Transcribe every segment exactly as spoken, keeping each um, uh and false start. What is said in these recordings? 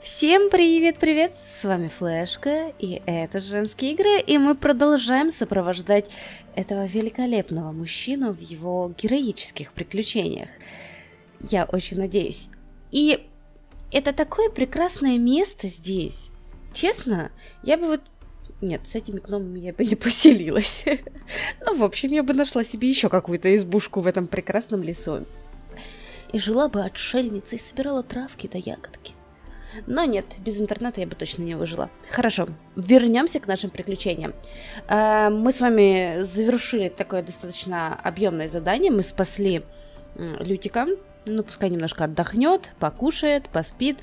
Всем привет-привет! С вами Флешка, и это «Женские игры», и мы продолжаем сопровождать этого великолепного мужчину в его героических приключениях. Я очень надеюсь. И это такое прекрасное место здесь. Честно, я бы вот... Нет, с этими гномами я бы не поселилась. Ну, в общем, я бы нашла себе еще какую-то избушку в этом прекрасном лесу. И жила бы отшельницей, собирала травки да ягодки. Но нет, без интернета я бы точно не выжила. Хорошо, вернемся к нашим приключениям. Мы с вами завершили такое достаточно объемное задание. Мы спасли Лютика. Ну, пускай немножко отдохнет, покушает, поспит,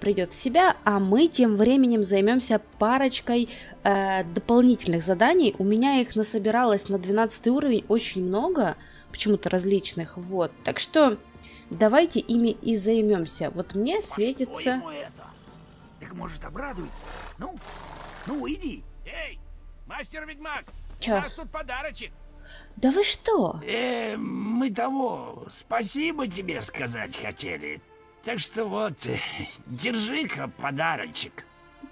придет в себя. А мы тем временем займемся парочкой дополнительных заданий. У меня их насобиралось на двенадцатый уровень очень много, почему-то различных. Вот, так что... Давайте ими и займемся. Вот мне а светится. Что ему это? Так может обрадуется? Ну, ну иди. Эй, мастер ведьмак, Чё? у нас тут подарочек. Да вы что? Э, мы того. Спасибо тебе сказать хотели. Так что вот, держи-ка подарочек.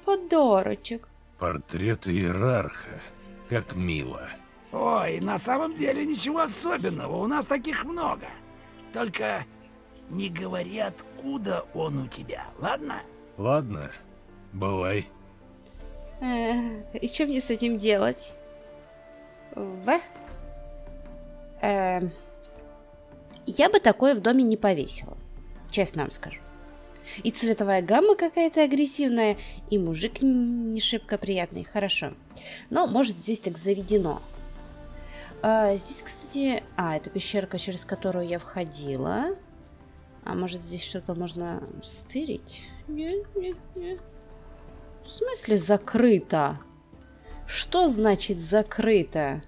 Подарочек. Портрет иерарха. Как мило. Ой, на самом деле ничего особенного. У нас таких много. Только. Не говори, откуда он у тебя, ладно? Ладно, бывай. Э, и что мне с этим делать? В? Э, я бы такое в доме не повесила, честно вам скажу. И цветовая гамма какая-то агрессивная, и мужик не шибко приятный, хорошо. Но, может, здесь так заведено. А, здесь, кстати... А, это пещерка, через которую я входила... А может, здесь что-то можно стырить? Нет, нет, нет. В смысле закрыто? Что значит закрыто?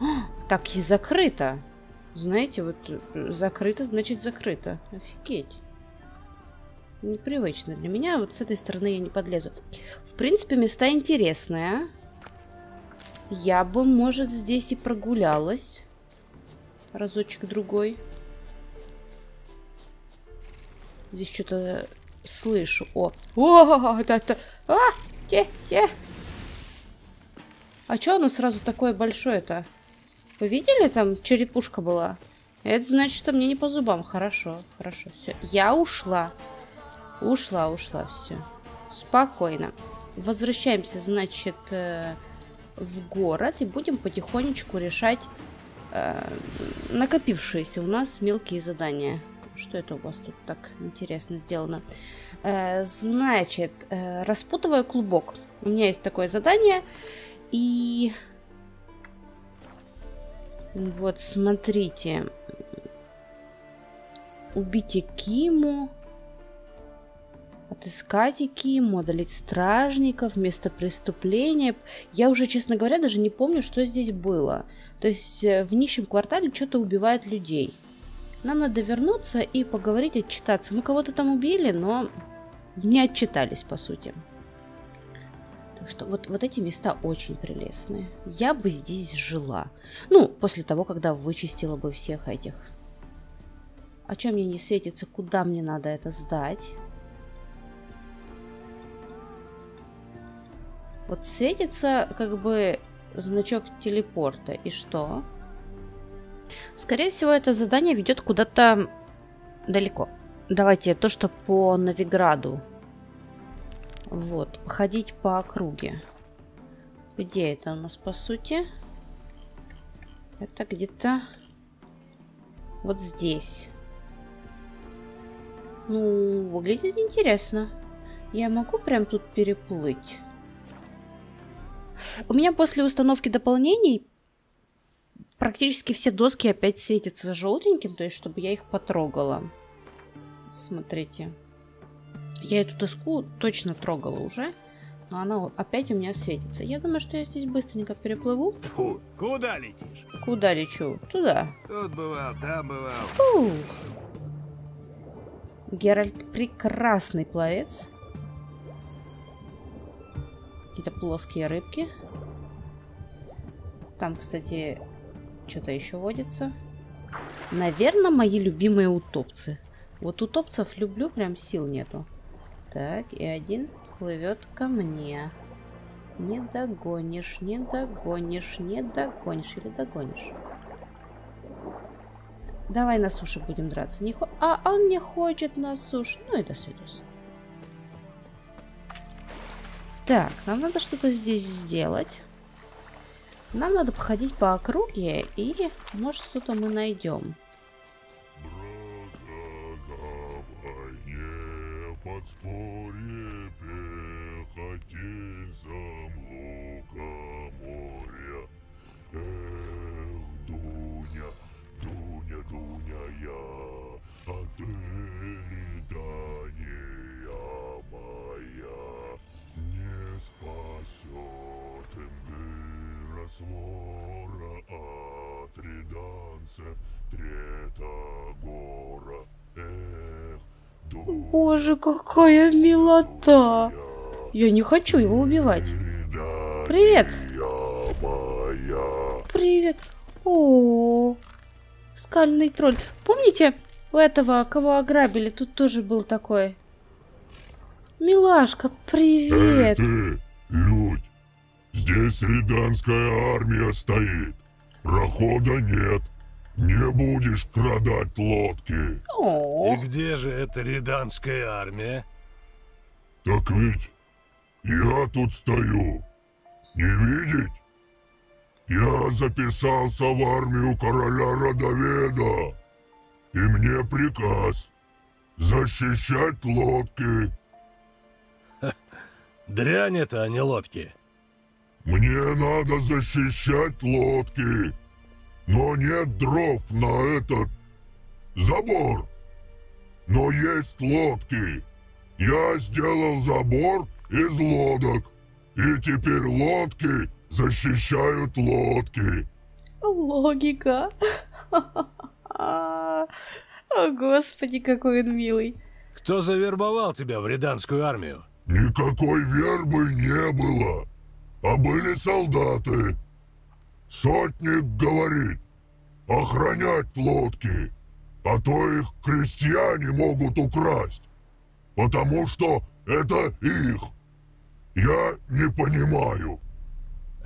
О, так и закрыто. Знаете, вот закрыто значит закрыто. Офигеть. Непривычно для меня. Вот с этой стороны я не подлезу. В принципе, места интересные. Я бы, может, здесь и прогулялась. Разочек-другой. Здесь что-то слышу. О, о, да, да. А, те, те. А что оно сразу такое большое-то? Вы видели, там черепушка была? Это значит, что мне не по зубам. Хорошо, хорошо, все. Я ушла, ушла, ушла, все. Спокойно. Возвращаемся, значит, в город и будем потихонечку решать э, накопившиеся у нас мелкие задания. Что это у вас тут так интересно сделано? Э, значит, э, распутываю клубок. У меня есть такое задание. И вот, смотрите. Убить Экиму. Отыскать Экиму, одолеть стражников, место преступления. Я уже, честно говоря, даже не помню, что здесь было. То есть в нищем квартале что-то убивает людей. Нам надо вернуться и поговорить, отчитаться. Мы кого-то там убили, но не отчитались, по сути. Так что вот, вот эти места очень прелестные. Я бы здесь жила. Ну, после того, когда вычистила бы всех этих. А чё мне не светится? Куда мне надо это сдать? Вот светится как бы значок телепорта. И что? Скорее всего, это задание ведет куда-то далеко. Давайте то, что по Новиграду. Вот, ходить по округе. Где это у нас, по сути? Это где-то вот здесь. Ну, выглядит интересно. Я могу прям тут переплыть? У меня после установки дополнений... Практически все доски опять светятся желтеньким, то есть, чтобы я их потрогала. Смотрите. Я эту доску точно трогала уже, но она опять у меня светится. Я думаю, что я здесь быстренько переплыву. Фу, куда летишь? Куда лечу? Туда. Тут бывал, там бывал. Фу. Геральт прекрасный пловец. Какие-то плоские рыбки. Там, кстати... Что-то еще водится. Наверное, мои любимые утопцы. Вот у топцев люблю, прям сил нету. Так, и один плывет ко мне. Не догонишь, не догонишь, не догонишь или догонишь. Давай на суше будем драться. Не хо... А он не хочет на суше. Ну и до свидос. Так, нам надо что-то здесь сделать. Нам надо походить по округе, и, может, что-то мы найдем. Свора от реданцев Третогора. Эх, дуня, боже, какая милота! Дуня, я не хочу его убивать. Привет! Моя. Привет! О, -о, -о, скальный тролль. Помните у этого, кого ограбили? Тут тоже был такой. Милашка, привет! Эй, ты, Людь! Здесь риданская армия стоит. Прохода нет. Не будешь крадать лодки. О-о-о. И где же эта риданская армия? Так ведь я тут стою. Не видеть? Я записался в армию короля Родоведа. И мне приказ защищать лодки. Ха, дрянь это, а не лодки. Мне надо защищать лодки, но нет дров на этот забор. Но есть лодки. Я сделал забор из лодок, и теперь лодки защищают лодки. Логика. О, господи, какой он милый. Кто завербовал тебя в риданскую армию? Никакой вербы не было. А были солдаты. Сотник говорит, охранять лодки, а то их крестьяне могут украсть, потому что это их. Я не понимаю.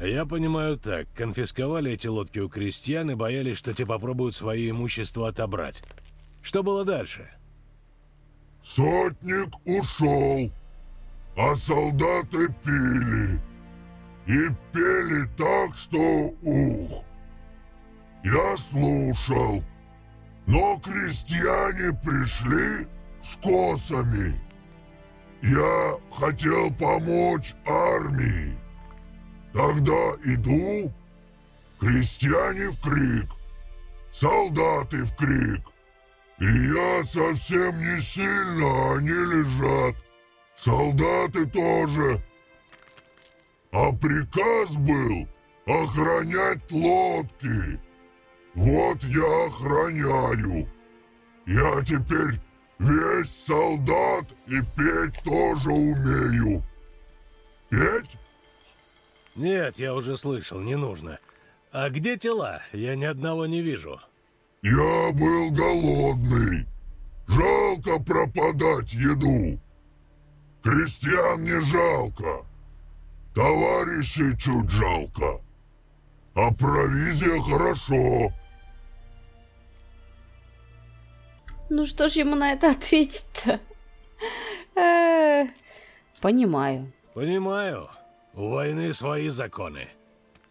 Я понимаю так. Конфисковали эти лодки у крестьян и боялись, что те попробуют свое имущество отобрать. Что было дальше? Сотник ушел, а солдаты пили. И пели так, что ух. Я слушал, но крестьяне пришли с косами. Я хотел помочь армии. Тогда иду, крестьяне в крик, солдаты в крик. И я совсем не сильно, они лежат. Солдаты тоже. А приказ был охранять лодки. Вот я охраняю. Я теперь весь солдат и петь тоже умею. Петь? Нет, я уже слышал, не нужно. А где тела? Я ни одного не вижу. Я был голодный. Жалко пропадать еду. Крестьян не жалко. Товарищи чуть жалко, а провизия хорошо. Ну что ж ему на это ответить-то? Понимаю. Понимаю. У войны свои законы.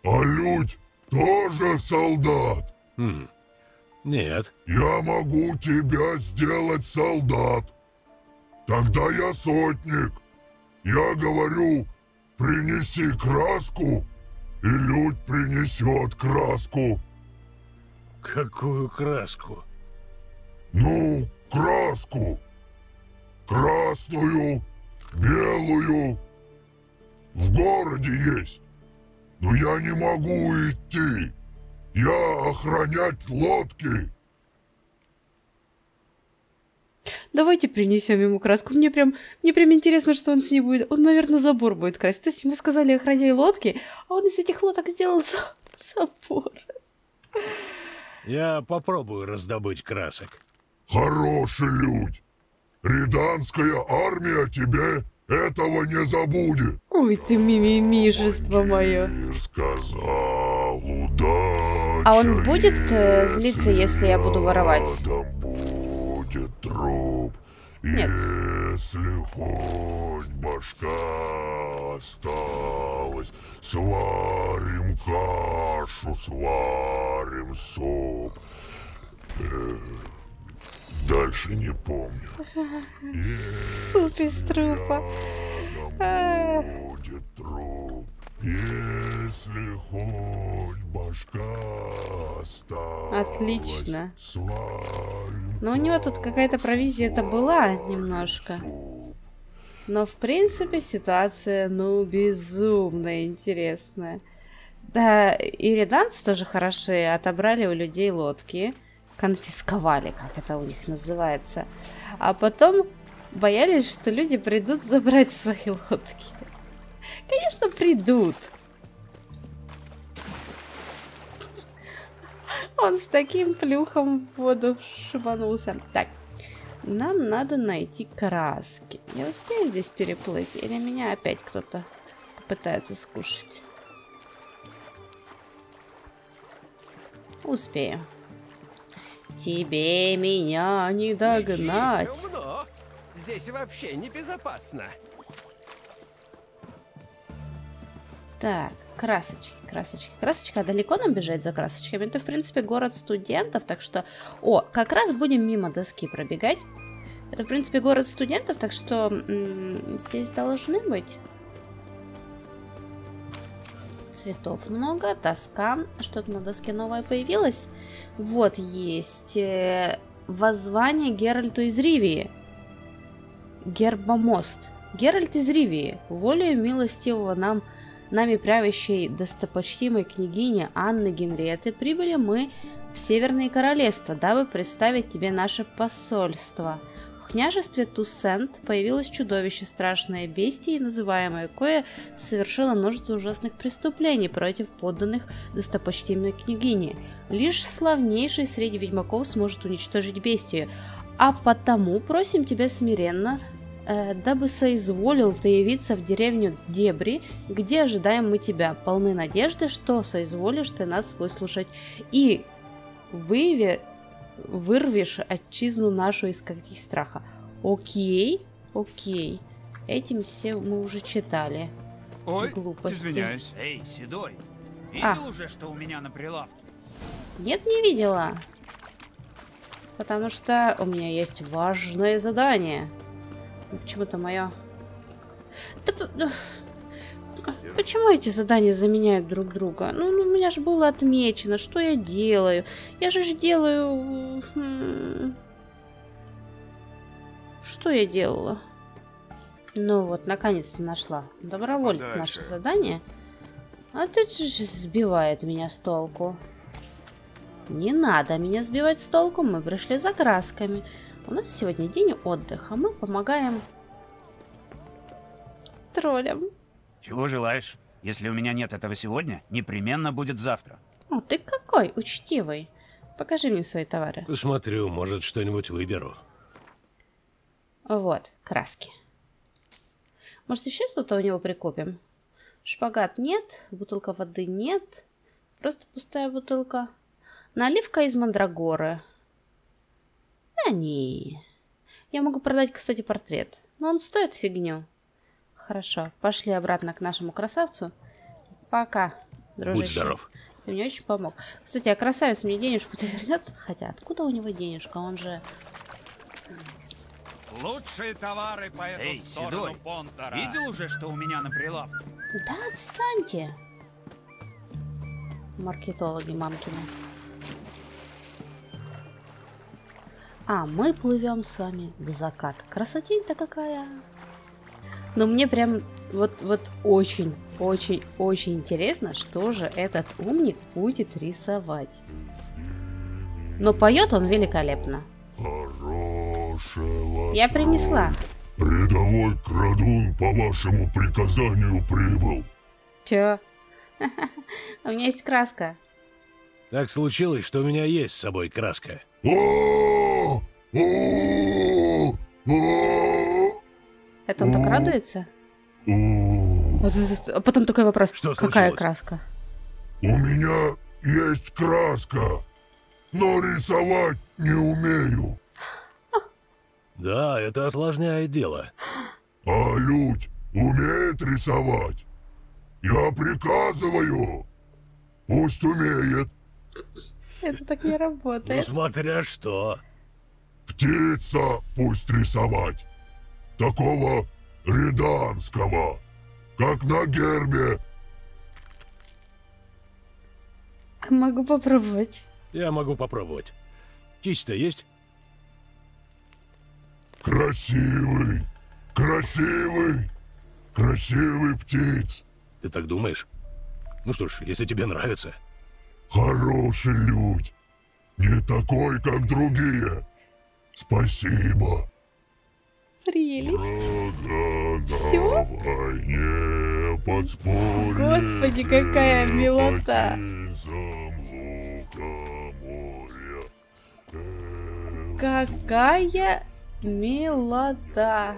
А Людь тоже солдат? Хм. Нет. Я могу тебя сделать солдат. Тогда я сотник. Я говорю... Принеси краску, и Людь принесет краску. Какую краску? Ну, краску. Красную, белую. В городе есть. Но я не могу идти. Я охранять лодки. Давайте принесем ему краску. Мне прям, мне прям интересно, что он с ней будет. Он, наверное, забор будет красить. То есть ему сказали, охраняй лодки, а он из этих лодок сделал забор. Я попробую раздобыть красок. Хороший людь. Риданская армия тебе этого не забудет. Ой, ты мимимижество мое. Сказал, а он будет э, злиться, если я буду воровать? Будет труп, нет. Если хоть башка осталась, сварим кашу, сварим суп. Э, дальше не помню. Суп из трупа. Будет труп, если хоть башка осталась. Отлично. Но у него тут какая-то провизия-то была немножко. Но в принципе ситуация, ну, безумно интересная. Да, и риданцы тоже хороши. Отобрали у людей лодки. Конфисковали, как это у них называется. А потом боялись, что люди придут забрать свои лодки. Конечно, придут. Он с таким плюхом в воду шибанулся. Так, нам надо найти краски. Я успею здесь переплыть? Или меня опять кто-то попытается скушать? Успею. Тебе меня не догнать. Ничего, здесь вообще небезопасно. Так, красочки, красочки, красочка. А далеко нам бежать за красочками? Это, в принципе, город студентов, так что... О, как раз будем мимо доски пробегать. Это, в принципе, город студентов, так что м-м, здесь должны быть... Цветов много, доска. Что-то на доске новое появилось. Вот есть воззвание Геральту из Ривии. Гербомост. Геральт из Ривии. Волею милостивого нам, нами правящей достопочтимой княгини Анны Генриетты прибыли мы в Северные Королевства, дабы представить тебе наше посольство. В княжестве Туссент появилось чудовище, страшное бестие, называемое, кое совершило множество ужасных преступлений против подданных достопочтимой княгини. Лишь славнейший среди ведьмаков сможет уничтожить бестию, а потому просим тебя смиренно, э, дабы соизволил ты явиться в деревню Дебри, где ожидаем мы тебя, полны надежды, что соизволишь ты нас выслушать и выявить. Вырвешь отчизну нашу из когтей страха. Окей, окей. Этим все мы уже читали. Ой, глупости. Извиняюсь. Эй, седой, видел а. уже, что у меня на прилавке? Нет, не видела. Потому что у меня есть важное задание. Почему-то мое... Да... Почему эти задания заменяют друг друга? Ну, у меня же было отмечено, что я делаю. Я же ж делаю... Что я делала? Ну вот, наконец-то нашла. Доброволец а наше задание. А ты же сбивает меня с толку. Не надо меня сбивать с толку. Мы пришли за красками. У нас сегодня день отдыха. Мы помогаем троллям. Чего желаешь? Если у меня нет этого сегодня, непременно будет завтра. О, ты какой учтивый. Покажи мне свои товары. Посмотрю, может, что-нибудь выберу. Вот, краски. Может, еще что-то у него прикупим? Шпагат нет, бутылка воды нет. Просто пустая бутылка. Наливка из мандрагоры. Да не. Я могу продать, кстати, портрет. Но он стоит фигню. Хорошо, пошли обратно к нашему красавцу. Пока, дружище. Будь здоров. Ты мне очень помог. Кстати, а красавец мне денежку-то вернет? Хотя, откуда у него денежка? Он же... Лучшие товары по эту Эй, сторону седой. Понтера. Видел уже, что у меня на прилавке? Да отстаньте. Маркетологи мамкины. А, мы плывем с вами к закату. Красотень-то какая... Но мне прям вот вот очень, очень, очень интересно, что же этот умник будет рисовать. Но поет он великолепно. Хорошего Я принесла. Рядовой крадун по вашему приказанию прибыл. Че? У меня есть краска. Так случилось, что у меня есть с собой краска. О, Это он так радуется? Вот, а потом такой вопрос. Что какая случилось? Краска? У меня есть краска, но рисовать не умею. Да, это осложняет дело. А Людь умеет рисовать? Я приказываю. Пусть умеет. Это так не работает. Ну, смотря что. Птица пусть рисовать. Такого риданского, как на гербе. Могу попробовать. Я могу попробовать. Кисть-то есть? Красивый, красивый, красивый птиц. Ты так думаешь? Ну что ж, если тебе нравится. Хороший Людь. Не такой, как другие. Спасибо. Прелесть. Все? Господи, какая милота. Какая милота.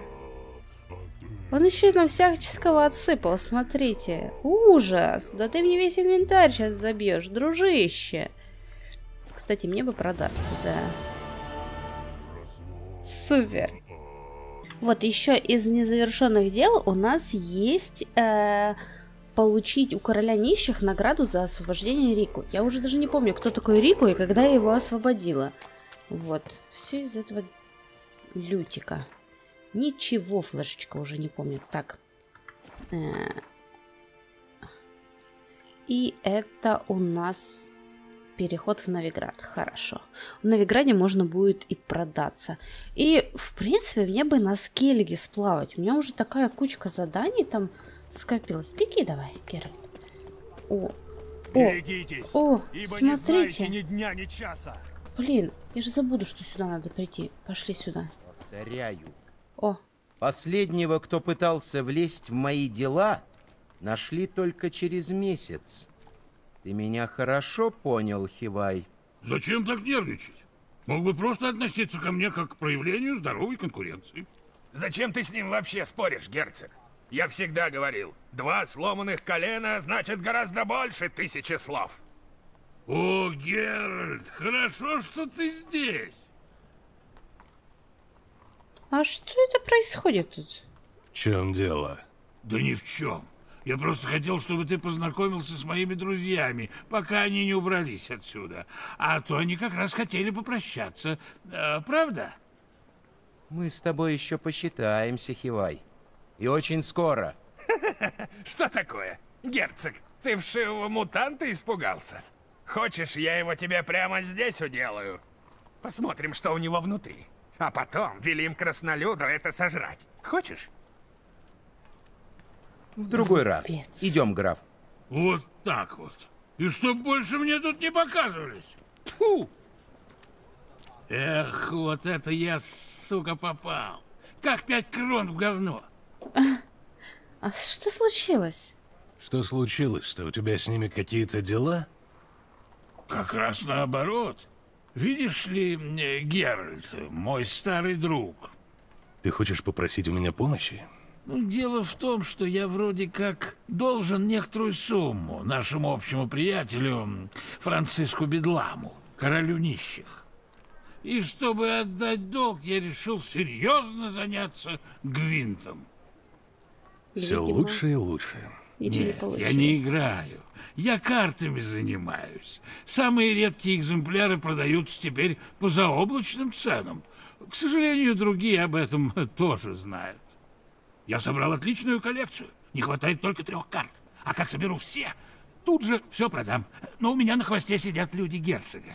Он еще на всяческого отсыпал, смотрите. Ужас. Да ты мне весь инвентарь сейчас забьешь, дружище. Кстати, мне бы продаться, да. Супер. Вот еще из незавершенных дел у нас есть э, получить у короля нищих награду за освобождение Рику. Я уже даже не помню, кто такой Рику и когда я его освободила. Вот, все из этого Лютика. Ничего, Флешечка уже не помнит. Так. Э, и это у нас переход в Новиград. Хорошо. В Новиграде можно будет и продаться. И, в принципе, мне бы на скеллиге сплавать. У меня уже такая кучка заданий там скопилась. Беги давай, Геральт. О, берегитесь, о, ибо смотрите. Не знаете ни дня, ни часа. Блин, я же забуду, что сюда надо прийти. Пошли сюда. Повторяю. О. Последнего, кто пытался влезть в мои дела, нашли только через месяц. Ты меня хорошо понял, Хивай? Зачем так нервничать? Мог бы просто относиться ко мне как к проявлению здоровой конкуренции. Зачем ты с ним вообще споришь, герцог? Я всегда говорил, два сломанных колена значит гораздо больше тысячи слов. О, Геральт, хорошо, что ты здесь. А что это происходит тут? В чем дело? Да ни в чем. Я просто хотел, чтобы ты познакомился с моими друзьями, пока они не убрались отсюда. А то они как раз хотели попрощаться. А, правда? Мы с тобой еще посчитаемся, Хивай. И очень скоро. Что такое? Герцог, ты вшивого мутанта испугался? Хочешь, я его тебе прямо здесь уделаю? Посмотрим, что у него внутри. А потом велим краснолюду это сожрать. Хочешь? В другой раз. Идем, граф. Вот так вот. И чтоб больше мне тут не показывались. Фу. Эх, вот это я, сука, попал. Как пять крон в говно. А что случилось? Что случилось-то? У тебя с ними какие-то дела? Как раз наоборот. Видишь ли, Геральт, мой старый друг. Ты хочешь попросить у меня помощи? Дело в том, что я вроде как должен некоторую сумму нашему общему приятелю Франциску Бедламу, королю нищих. И чтобы отдать долг, я решил серьезно заняться Гвинтом. Все лучше и лучше. Нет, я не играю. Я картами занимаюсь. Самые редкие экземпляры продаются теперь по заоблачным ценам. К сожалению, другие об этом тоже знают. Я собрал отличную коллекцию. Не хватает только трех карт. А как соберу все, тут же все продам. Но у меня на хвосте сидят люди герцога.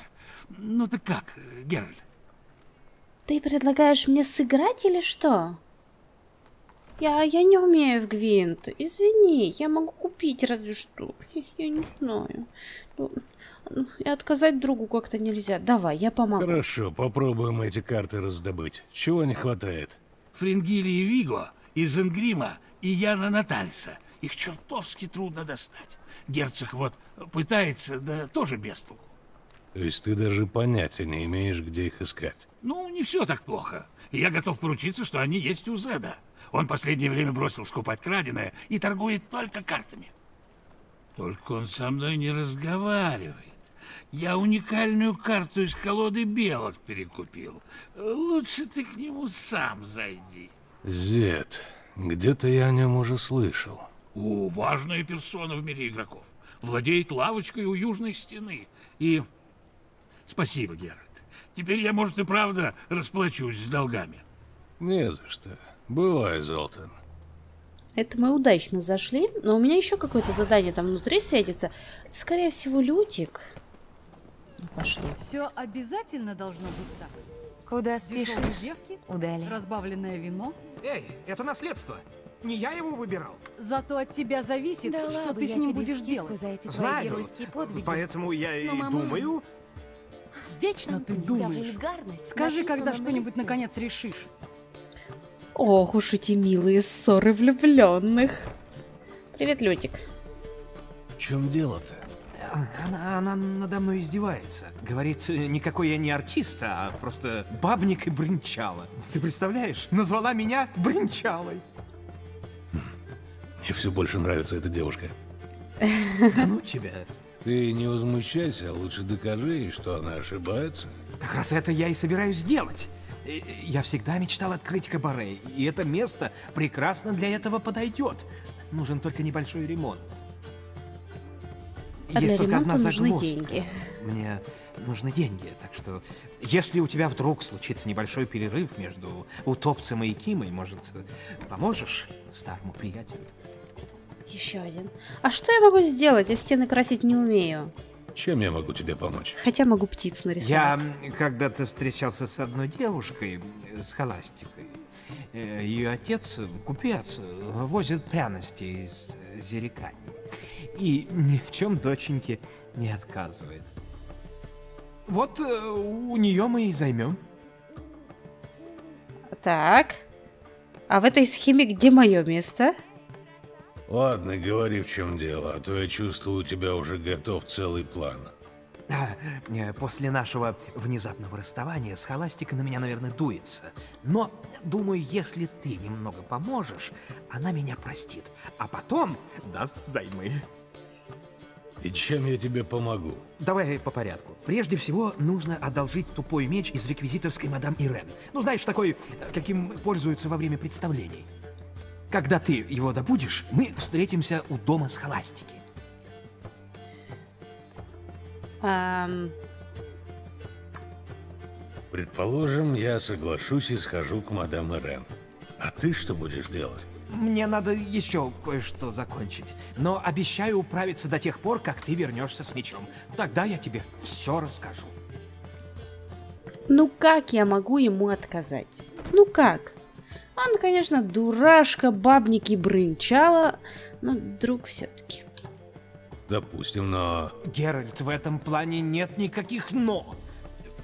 Ну ты как, Геральт? Ты предлагаешь мне сыграть или что? Я, я не умею в Гвинт. Извини, я могу купить разве что. Я не знаю. И отказать другу как-то нельзя. Давай, я помогу. Хорошо, попробуем эти карты раздобыть. Чего не хватает? Фрингилья Виго из Ингрима и Яна Натальца. Их чертовски трудно достать. Герцог вот пытается, да тоже без толку. То есть ты даже понятия не имеешь, где их искать? Ну, не все так плохо. Я готов поручиться, что они есть у Зеда. Он последнее время бросил скупать краденое и торгует только картами. Только он со мной не разговаривает. Я уникальную карту из колоды белок перекупил. Лучше ты к нему сам зайди. Зед, где-то я о нем уже слышал. О, важная персона в мире игроков. Владеет лавочкой у южной стены. И спасибо, Геральт. Теперь я, может, и правда расплачусь с долгами. Не за что. Бывай, Золтан. Это мы удачно зашли, но у меня еще какое-то задание там внутри сядется. Это, скорее всего, Лютик. Пошли. Все обязательно должно быть так. Куда спешишь? Девки, удали. Разбавленное вино. Эй, это наследство. Не я его выбирал. Зато от тебя зависит, да что ладно, ты с ним будешь делать. За эти твои геройские подвиги. Поэтому я и мама... думаю. Вечно ты думаешь. Скажи, когда что-нибудь наконец решишь. Ох уж эти милые ссоры влюбленных. Привет, Лютик. В чем дело-то? Она, она надо мной издевается. Говорит, никакой я не артист, а просто бабник и брынчала. Ты представляешь? Назвала меня брынчалой. Мне все больше нравится эта девушка. Да ну тебя. Ты не возмущайся, а лучше докажи ей, что она ошибается. Как раз это я и собираюсь сделать. Я всегда мечтал открыть кабаре, и это место прекрасно для этого подойдет. Нужен только небольшой ремонт. А есть только одна загвоздка. Мне нужны деньги, так что если у тебя вдруг случится небольшой перерыв между утопцем и Экимой, может, поможешь старому приятелю? Еще один. А что я могу сделать? Я стены красить не умею. Чем я могу тебе помочь? Хотя могу птиц нарисовать. Я когда-то встречался с одной девушкой, с схоластикой. Ее отец, купец, возит пряности из Зиркании. И ни в чем доченьке не отказывает. Вот у нее мы и займем. Так. А в этой схеме где мое место? Ладно, говори, в чем дело, а то я чувствую, у тебя уже готов целый план. После нашего внезапного расставания схоластика на меня, наверное, дуется. Но, думаю, если ты немного поможешь, она меня простит, а потом даст взаймы. И чем я тебе помогу? Давай по порядку. Прежде всего, нужно одолжить тупой меч из реквизиторской мадам Ирен. Ну, знаешь, такой, каким пользуются во время представлений. Когда ты его добудешь, мы встретимся у дома схоластики. Предположим, я соглашусь и схожу к мадам Ирен. А ты что будешь делать? Мне надо еще кое-что закончить. Но обещаю управиться до тех пор, как ты вернешься с мечом. Тогда я тебе все расскажу. Ну как я могу ему отказать? Ну как? Он, конечно, дурашка, бабник и брынчала, но друг все-таки. Допустим, но... Геральт, в этом плане нет никаких «но».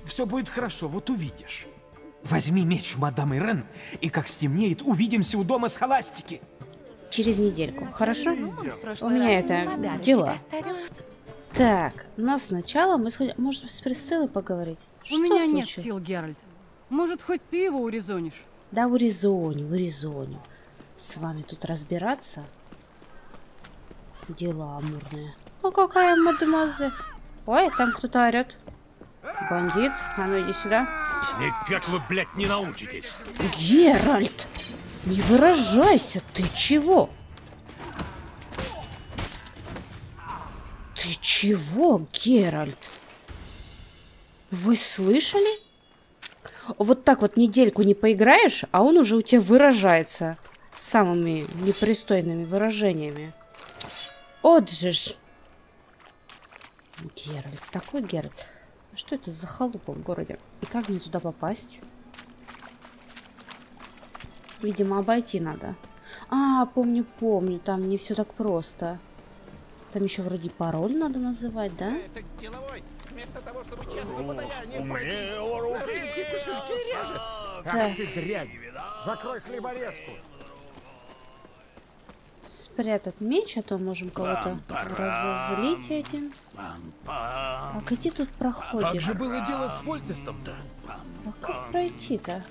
Все будет хорошо, вот увидишь. Возьми меч у мадам Ирен, и как стемнеет, увидимся у дома схоластики. Через недельку, хорошо? У меня это дела. Так, но сначала мы сходим... Может, с Присциллой поговорить? У меня нет сил, Геральт. Может, хоть ты его урезонишь? Да, урезоню, урезоню. С вами тут разбираться. Дела амурные. Ну какая мадемуазель. Ой, там кто-то орет. Бандит, а ну иди сюда. Никак вы, блядь, не научитесь. Геральт, не выражайся, ты чего? Ты чего, Геральт? Вы слышали? Вот так вот недельку не поиграешь, а он уже у тебя выражается самыми непристойными выражениями. От же ж. Геральт, такой Геральт. Что это за халупа в городе? И как мне туда попасть? Видимо, обойти надо. А, помню, помню, там не все так просто. Там еще вроде пароль надо называть, да? Это деловой. Вместо того, чтобы честно подаянием просить, на рынке кошельки режет. Ах ты дрянь! Закрой хлеборезку! спрятать меч, а то можем кого-то разозлить этим. А где тут проходишь? Как же было дело с Фольтестом-то? А как пройти-то?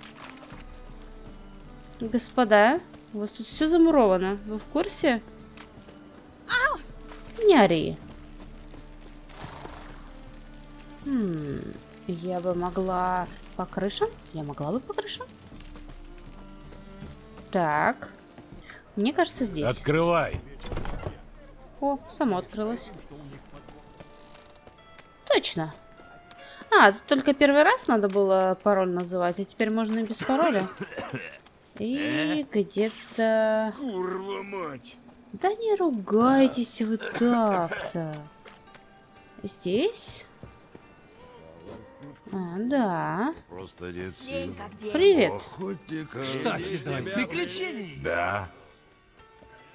Господа, у вас тут все замуровано. Вы в курсе? Не ори. Хм, я бы могла по крышам? Я могла бы по крышам? Так. Мне кажется, здесь. Открывай. О, само открылось. Точно. А, тут только первый раз надо было пароль называть, а теперь можно и без пароля. И где-то... Курва мать! Да не ругайтесь вы так-то. Здесь? А, да. Просто нет сил. Привет. Охотника. Что, Сезон, приключений? Да.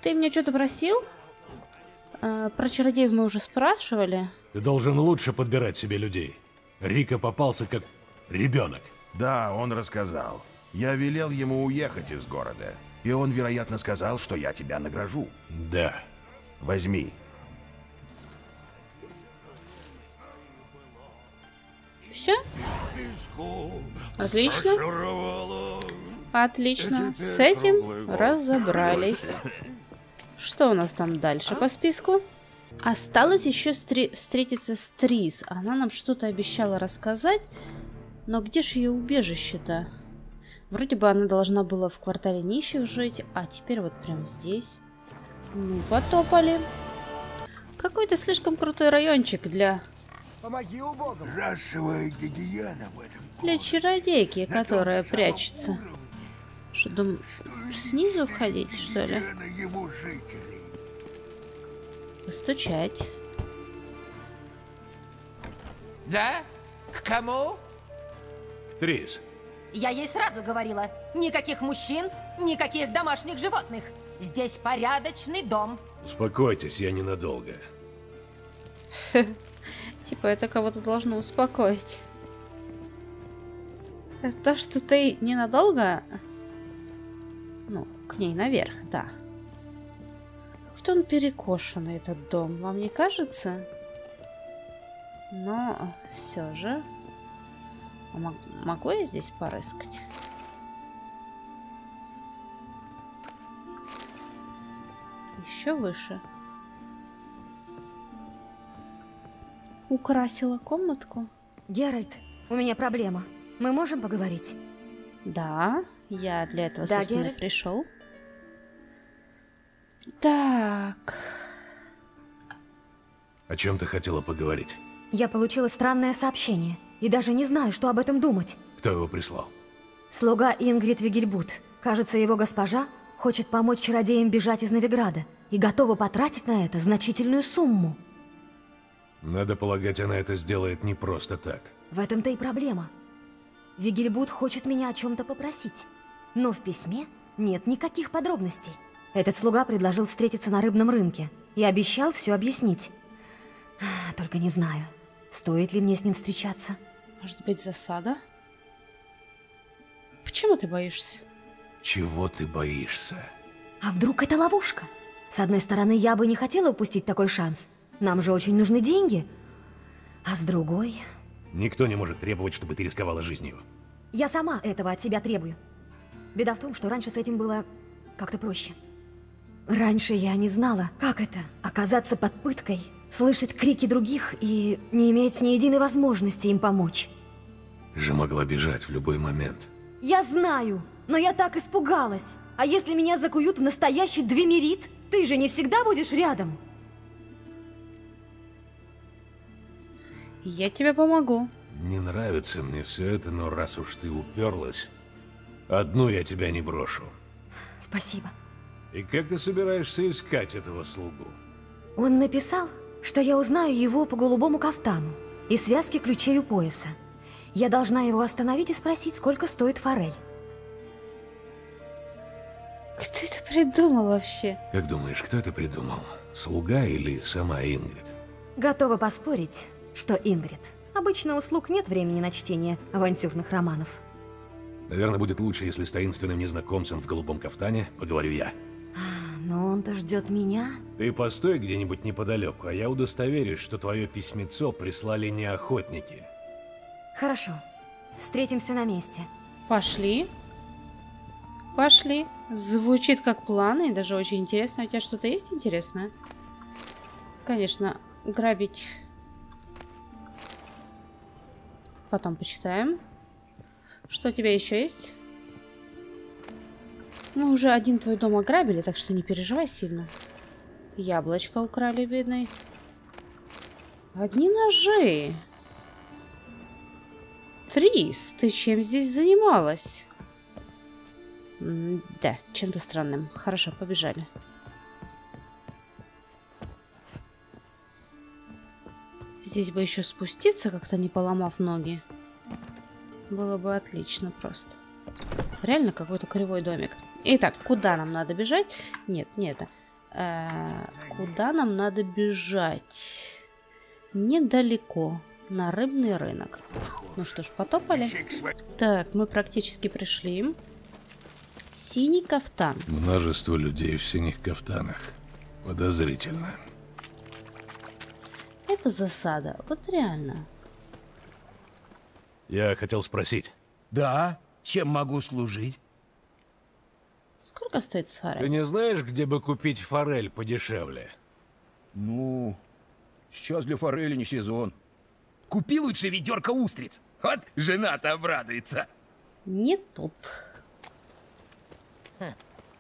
Ты меня что-то просил? А, про чародеев мы уже спрашивали. Ты должен лучше подбирать себе людей. Рика попался как ребенок. Да, он рассказал. Я велел ему уехать из города. И он, вероятно, сказал, что я тебя награжу. Да. Возьми. Все? Отлично. Отлично. С этим разобрались. Что у нас там дальше по списку? Осталось еще встретиться с Трис. Она нам что-то обещала рассказать. Но где же ее убежище-то? Вроде бы она должна была в квартале нищих жить, а теперь вот прям здесь. Ну, потопали. Какой-то слишком крутой райончик для... Помоги убогому. Расовая гигиена в этом. Для чародейки, на которая прячется. Уровне. Что, думаешь, снизу входить, что ли? Постучать. Да? К кому? К Трис. Я ей сразу говорила, никаких мужчин, никаких домашних животных. Здесь порядочный дом. Успокойтесь, я ненадолго. Типа это кого-то должно успокоить. То, что ты ненадолго... Ну, к ней наверх, да. Как-то он перекошенный, этот дом, вам не кажется? Но все же... Могу я здесь порыскать? Еще выше. Украсила комнатку. Геральт, у меня проблема. Мы можем поговорить? Да, я для этого, да, собственно, Геральт? Пришел. Так. О чем ты хотела поговорить? Я получила странное сообщение. И даже не знаю, что об этом думать. Кто его прислал? Слуга Ингрид Вегельбуд. Кажется, его госпожа хочет помочь чародеям бежать из Новиграда. И готова потратить на это значительную сумму. Надо полагать, она это сделает не просто так. В этом-то и проблема. Вегельбуд хочет меня о чем-то попросить. Но в письме нет никаких подробностей. Этот слуга предложил встретиться на рыбном рынке. И обещал все объяснить. Только не знаю, стоит ли мне с ним встречаться. Может быть, засада? Почему ты боишься? Чего ты боишься? А вдруг это ловушка? С одной стороны, я бы не хотела упустить такой шанс. Нам же очень нужны деньги. А с другой... Никто не может требовать, чтобы ты рисковала жизнью. Я сама этого от себя требую. Беда в том, что раньше с этим было как-то проще. Раньше я не знала, как это оказаться под пыткой, слышать крики других и не иметь ни единой возможности им помочь. Ты же могла бежать в любой момент. Я знаю, но я так испугалась. А если меня закуют в настоящий двемерит, ты же не всегда будешь рядом. Я тебе помогу. Не нравится мне все это, но раз уж ты уперлась, одну я тебя не брошу. Спасибо. И как ты собираешься искать этого слугу? Он написал, что я узнаю его по голубому кафтану и связке ключей у пояса. Я должна его остановить и спросить, сколько стоит форель. Кто это придумал вообще? Как думаешь, кто это придумал? Слуга или сама Ингрид? Готова поспорить, что Ингрид. Обычно у слуг нет времени на чтение авантюрных романов. Наверное, будет лучше, если с таинственным незнакомцем в голубом кафтане поговорю я. но он-то ждет меня. Ты постой где-нибудь неподалеку, а я удостоверюсь, что твое письмецо прислали не охотники. Хорошо. Встретимся на месте. Пошли. Пошли. Звучит как план, и даже очень интересно. У тебя что-то есть интересное? Конечно, грабить. Потом почитаем. Что у тебя еще есть? Мы уже один твой дом ограбили, так что не переживай сильно. Яблочко украли, бедный. Одни ножи. Трис, ты чем здесь занималась? М да, чем-то странным. Хорошо, побежали. Здесь бы еще спуститься, как-то не поломав ноги. Было бы отлично просто. Реально какой-то кривой домик. Итак, куда нам надо бежать? Нет, не это. Э-э- куда нам надо бежать? Недалеко. На рыбный рынок. Ну что ж, потопали. Так, мы практически пришли. Синий кафтан. Множество людей в синих кафтанах. Подозрительно. Это засада. Вот реально. Я хотел спросить. Да? Чем могу служить? Сколько стоит форель? Ты не знаешь, где бы купить форель подешевле? Ну, сейчас для форели не сезон. Купи лучше ведерко устриц. Вот жена-то обрадуется. Не тут. Ха.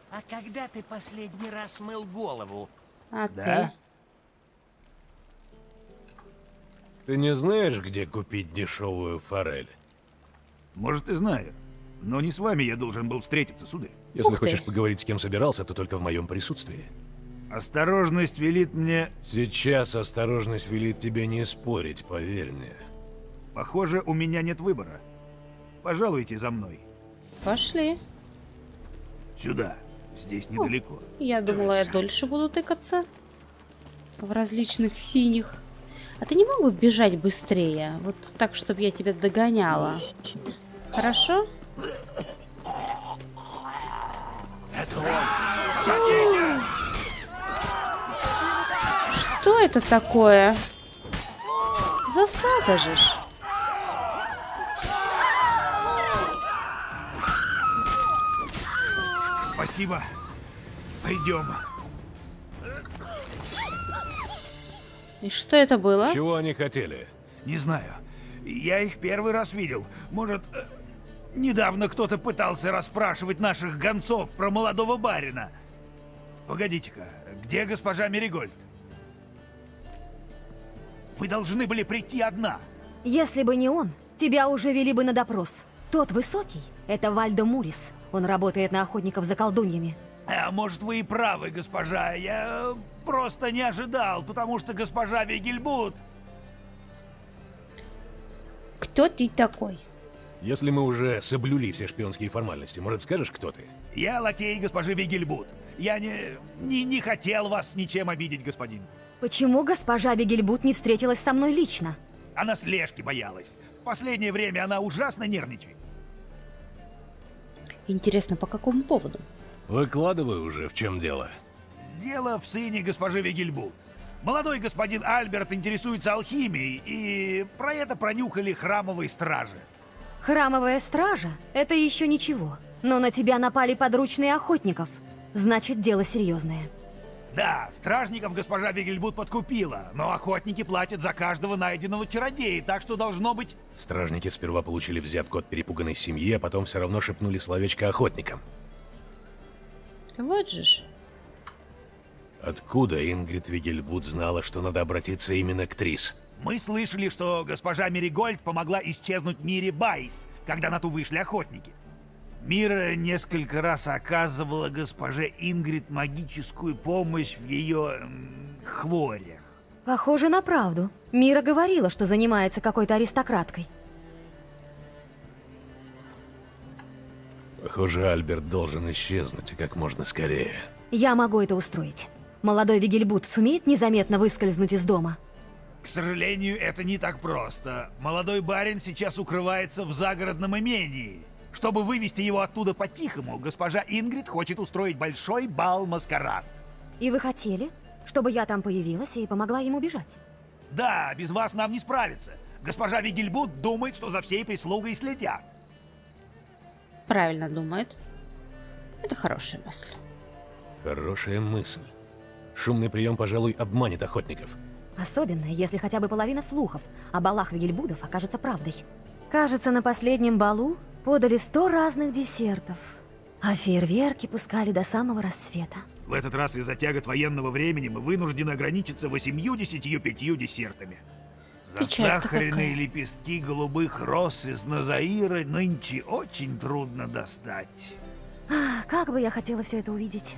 А когда ты последний раз мыл голову? А да? Ты? Ты не знаешь, где купить дешевую форель? Может, и знаю. Но не с вами я должен был встретиться, сударь. Если хочешь поговорить с кем собирался, то только в моем присутствии. Осторожность велит мне... Сейчас осторожность велит тебе не спорить, поверь мне. Похоже, у меня нет выбора. Пожалуйте за мной. Пошли. Сюда. Здесь недалеко. О, я думала, я дольше буду тыкаться. В различных синих. А ты не мог бы бежать быстрее? Вот так, чтобы я тебя догоняла. Хорошо? Это он. Что это такое? Засада же. Спасибо. Пойдем. И что это было? Чего они хотели? Не знаю. Я их первый раз видел. Может... Недавно кто-то пытался расспрашивать наших гонцов про молодого барина. Погодите-ка, где госпожа Меригольд? Вы должны были прийти одна. Если бы не он, тебя уже вели бы на допрос. Тот высокий — это Вальдо Мурис. Он работает на охотников за колдуньями. А может, вы и правы, госпожа. Я просто не ожидал, потому что госпожа Вегельбуд... Кто ты такой? Если мы уже соблюли все шпионские формальности, может, скажешь, кто ты? Я лакей госпожи Вегельбуд. Я не, не, не хотел вас ничем обидеть, господин. Почему госпожа Вегельбуд не встретилась со мной лично? Она слежки боялась. Последнее время она ужасно нервничает. Интересно, по какому поводу? Выкладывай уже, в чем дело. Дело в сыне госпожи Вегельбуд. Молодой господин Альберт интересуется алхимией, и про это пронюхали храмовые стражи. Храмовая стража – это еще ничего, но на тебя напали подручные охотников, значит, дело серьезное. Да, стражников госпожа Вегельбуд подкупила, но охотники платят за каждого найденного чародея, так что должно быть... Стражники сперва получили взятку от перепуганной семьи, а потом все равно шепнули словечко охотникам. Вот же ж. Откуда Ингрид Вегельбуд знала, что надо обратиться именно к Трис? Мы слышали, что госпожа Меригольд помогла исчезнуть Мире Бэйс, когда на ту вышли охотники. Мира несколько раз оказывала госпоже Ингрид магическую помощь в ее... хворях. Похоже на правду. Мира говорила, что занимается какой-то аристократкой. Похоже, Альберт должен исчезнуть, и как можно скорее. Я могу это устроить. Молодой Вегельбуд сумеет незаметно выскользнуть из дома? К сожалению, это не так просто. Молодой барин сейчас укрывается в загородном имении. Чтобы вывести его оттуда по-тихому, госпожа Ингрид хочет устроить большой бал-маскарад. И вы хотели, чтобы я там появилась и помогла ему бежать? Да, без вас нам не справиться. Госпожа Вегельбуд думает, что за всей прислугой следят. Правильно думает. Это хорошая мысль. Хорошая мысль. Шумный прием, пожалуй, обманет охотников. Особенно, если хотя бы половина слухов о балах Вегельбудов окажется правдой. Кажется, на последнем балу подали сто разных десертов, а фейерверки пускали до самого рассвета. В этот раз из-за тягот военного времени мы вынуждены ограничиться восемью-десятью пятью десертами. Засахаренные лепестки голубых роз из Назаира нынче очень трудно достать. Ах, как бы я хотела все это увидеть.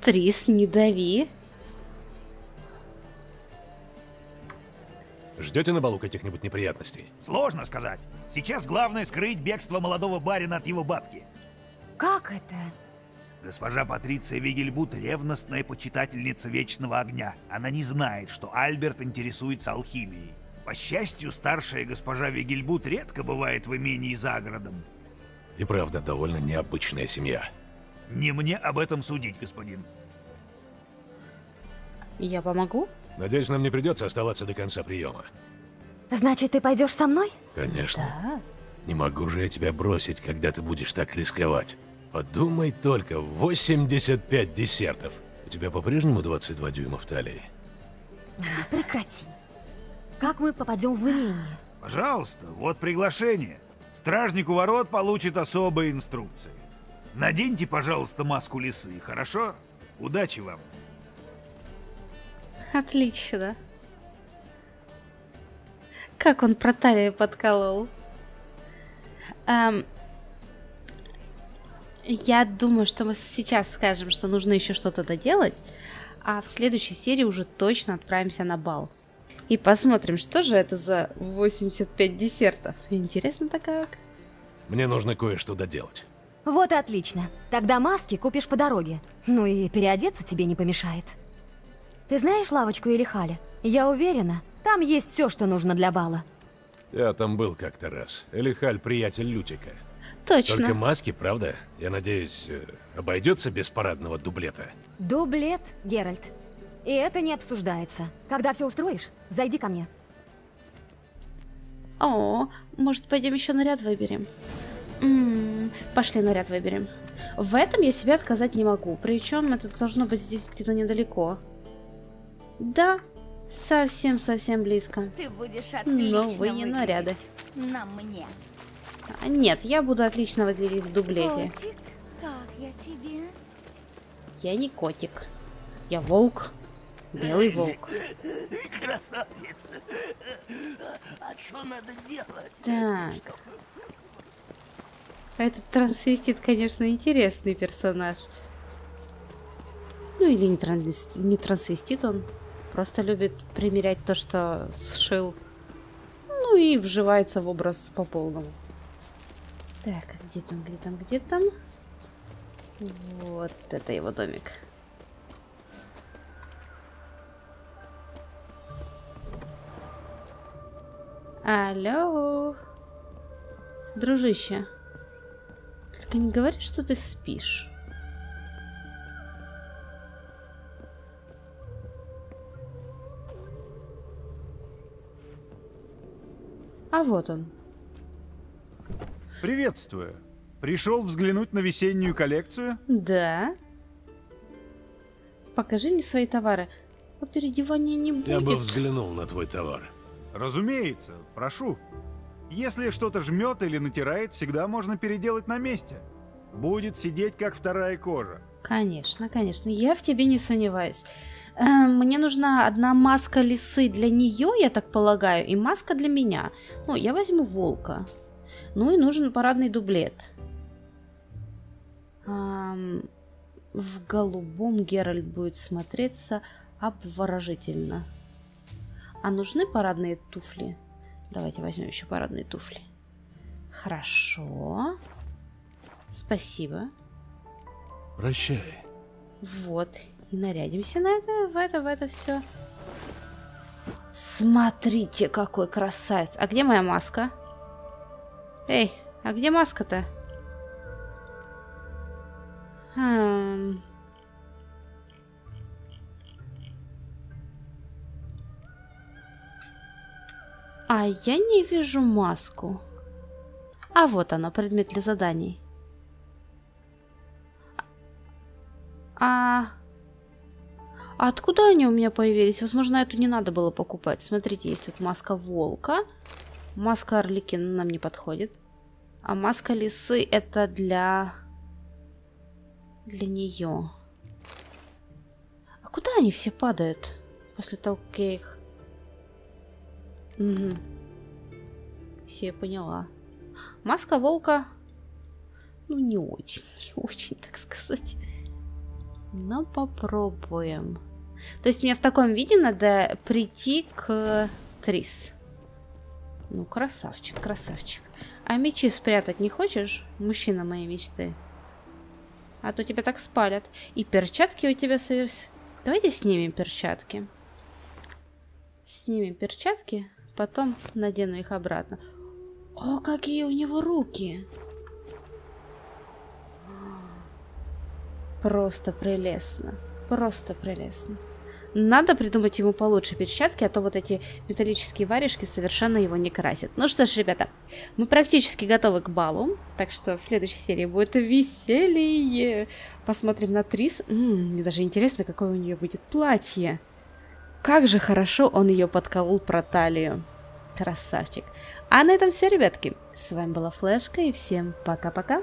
Трис, не дави. Ждете на балу каких-нибудь неприятностей? Сложно сказать. Сейчас главное скрыть бегство молодого барина от его бабки. Как это? Госпожа Патриция Вегельбуд — ревностная почитательница Вечного Огня. Она не знает, что Альберт интересуется алхимией. По счастью, старшая госпожа Вегельбуд редко бывает в имении за городом. И правда, довольно необычная семья. Не мне об этом судить, господин. Я помогу? Надеюсь, нам не придется оставаться до конца приема. Значит, ты пойдешь со мной? Конечно. Да. Не могу же я тебя бросить, когда ты будешь так рисковать. Подумай только, восемьдесят пять десертов. У тебя по-прежнему двадцать два дюйма в талии? Прекрати. Как мы попадем в имение? Пожалуйста, вот приглашение. Стражник у ворот получит особые инструкции. Наденьте, пожалуйста, маску лисы, хорошо? Удачи вам. Отлично. Как он про талию подколол. Эм, я думаю, что мы сейчас скажем, что нужно еще что-то доделать, а в следующей серии уже точно отправимся на бал. И посмотрим, что же это за восемьдесят пять десертов. Интересно-то как. Мне нужно кое-что доделать. Вот и отлично. Тогда маски купишь по дороге. Ну и переодеться тебе не помешает. Ты знаешь лавочку Элихаля? Я уверена, там есть все, что нужно для бала. Я там был как-то раз. Элихаль — приятель Лютика. Точно. Только маски, правда? Я надеюсь, обойдется без парадного дублета. Дублет, Геральт. И это не обсуждается. Когда все устроишь, зайди ко мне. О, может, пойдем еще наряд выберем? М-м, пошли наряд выберем. В этом я себя отказать не могу. Причем это должно быть здесь где-то недалеко. Да, совсем-совсем близко. Ты будешь отлично новые наряды. На мне. Нет, я буду отлично выглядеть в дублете. Котик, как я тебе? Я не котик. Я волк. Белый волк. Красавица. А что надо делать? Так. Чтобы... Этот трансвестит, конечно, интересный персонаж. Ну или не, транс... не трансвестит он. Просто любит примерять то, что сшил. Ну и вживается в образ по полному. Так, где там, где там, где там? Вот это его домик. Алло. Дружище. Только не говори, что ты спишь. А вот он. Приветствую. Пришел взглянуть на весеннюю коллекцию? Да. Покажи мне свои товары. А переодевания не будет. Я бы взглянул на твой товар. Разумеется, прошу. Если что-то жмет или натирает, всегда можно переделать на месте. Будет сидеть как вторая кожа. Конечно, конечно. Я в тебе не сомневаюсь. Мне нужна одна маска лисы для нее, я так полагаю, и маска для меня. Ну, я возьму волка. Ну и нужен парадный дублет. Эм, в голубом Геральт будет смотреться обворожительно. А нужны парадные туфли? Давайте возьмем еще парадные туфли. Хорошо. Спасибо. Прощай. Вот. И нарядимся на это, в это, в это все. Смотрите, какой красавец. А где моя маска? Эй, А где маска-то? Хм... А я не вижу маску. А вот она, предмет для заданий. А... а откуда они у меня появились? Возможно, эту не надо было покупать. Смотрите, есть вот маска волка. Маска орликина нам не подходит. А маска лисы это для... для нее. А куда они все падают? После того, как я их... Угу. Все, я поняла. Маска волка, ну не очень, не очень, так сказать. Но попробуем. То есть мне в таком виде надо прийти к Трис. Ну красавчик, красавчик. А мечи спрятать не хочешь? Мужчина моей мечты. А то тебя так спалят. И перчатки у тебя совершенно... Давайте снимем перчатки. Снимем перчатки. Потом надену их обратно. О, какие у него руки! Просто прелестно. Просто прелестно. Надо придумать ему получше перчатки, а то вот эти металлические варежки совершенно его не красят. Ну что ж, ребята, мы практически готовы к балу. Так что в следующей серии будет веселье. Посмотрим на Трис. М-м, мне даже интересно, какое у нее будет платье. Как же хорошо он ее подколол про талию. Красавчик. А на этом все, ребятки. С вами была Флешка, и всем пока-пока.